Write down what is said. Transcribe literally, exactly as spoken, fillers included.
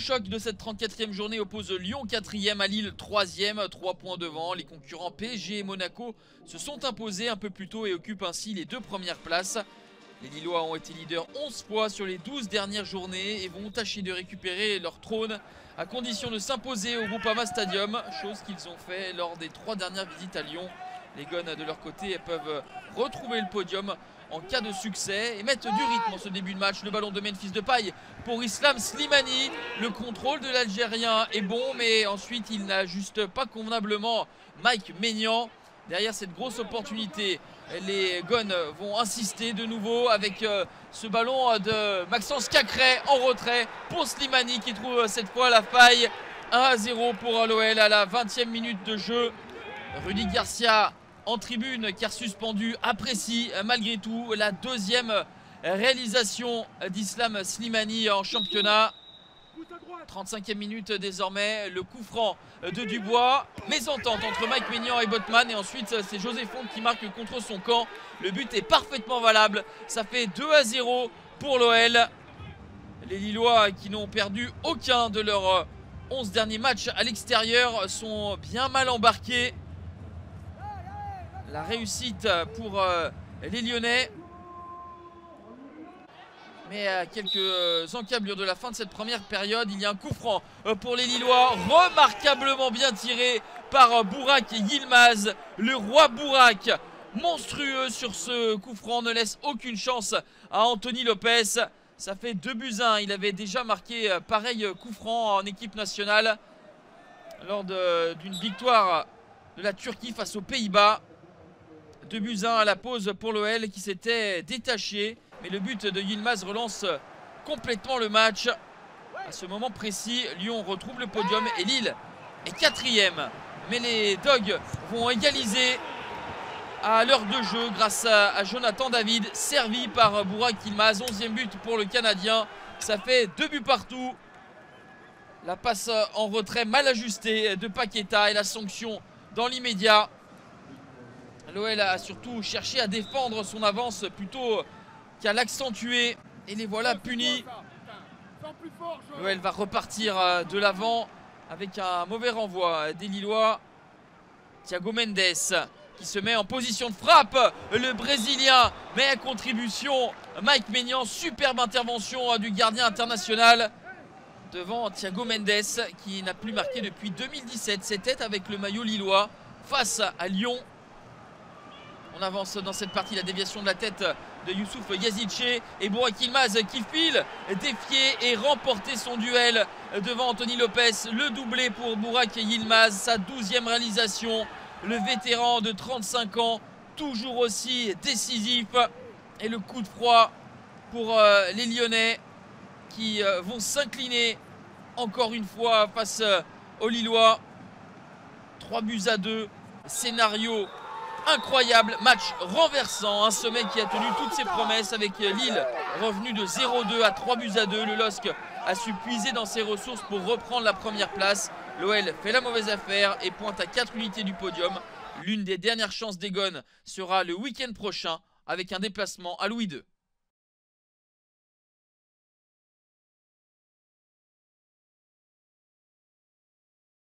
choc de cette trente-quatrième journée oppose Lyon quatrième à Lille troisième, trois points devant. Les concurrents P S G et Monaco se sont imposés un peu plus tôt et occupent ainsi les deux premières places. Les Lillois ont été leaders onze fois sur les douze dernières journées et vont tâcher de récupérer leur trône à condition de s'imposer au Groupama Stadium, chose qu'ils ont fait lors des trois dernières visites à Lyon. Les Gones de leur côté peuvent retrouver le podium en cas de succès et mettre du rythme en ce début de match. Le ballon de Memphis Depay pour Islam Slimani. Le contrôle de l'Algérien est bon, mais ensuite il n'ajuste pas convenablement Mike Maignan. Derrière cette grosse opportunité, les Gones vont insister de nouveau avec ce ballon de Maxence Caqueret en retrait pour Slimani qui trouve cette fois la faille. un à zéro pour l'O L à la vingtième minute de jeu. Rudy Garcia en tribune, car suspendu, apprécie malgré tout la deuxième réalisation d'Islam Slimani en championnat. trente-cinquième minute désormais, le coup franc de Dubois, mésentente entre Mike Maignan et Botman, et ensuite c'est José Fonte qui marque contre son camp. Le but est parfaitement valable, ça fait deux à zéro pour l'O L. Les Lillois qui n'ont perdu aucun de leurs onze derniers matchs à l'extérieur sont bien mal embarqués. La réussite pour les Lyonnais. Mais à quelques encablures de la fin de cette première période, il y a un coup franc pour les Lillois. Remarquablement bien tiré par Burak Yılmaz. Le roi Burak, monstrueux sur ce coup franc, ne laisse aucune chance à Anthony Lopes. Ça fait deux buts à un. Il avait déjà marqué pareil coup franc en équipe nationale lors d'une victoire de la Turquie face aux Pays-Bas. deux buts à un à la pause pour l'O L qui s'était détaché. Mais le but de Yılmaz relance complètement le match. À ce moment précis, Lyon retrouve le podium et Lille est quatrième. Mais les Dogs vont égaliser à l'heure de jeu grâce à Jonathan David, servi par Burak Yılmaz. onzième but pour le Canadien. Ça fait deux buts partout. La passe en retrait mal ajustée de Paqueta et la sanction dans l'immédiat. L'O L a surtout cherché à défendre son avance plutôt qu'à l'accentuer. Et les voilà punis. L'O L va repartir de l'avant avec un mauvais renvoi des Lillois. Thiago Mendes qui se met en position de frappe. Le Brésilien met à contribution Mike Maignan. Superbe intervention du gardien international devant Thiago Mendes qui n'a plus marqué depuis deux mille dix-sept. C'était avec le maillot lillois face à Lyon. On avance dans cette partie, la déviation de la tête de Yusuf Yazici et Burak Yılmaz qui file, défier et remporter son duel devant Anthony Lopes. Le doublé pour Burak Yılmaz, sa douzième réalisation. Le vétéran de trente-cinq ans, toujours aussi décisif. Et le coup de froid pour les Lyonnais qui vont s'incliner encore une fois face aux Lillois. trois buts à deux, scénario incroyable, match renversant, un sommet qui a tenu toutes ses promesses avec Lille revenu de zéro deux à trois buts à deux. Le L O S C a su puiser dans ses ressources pour reprendre la première place. L'O L fait la mauvaise affaire et pointe à quatre unités du podium. L'une des dernières chances des Gones sera le week-end prochain avec un déplacement à Louis deux.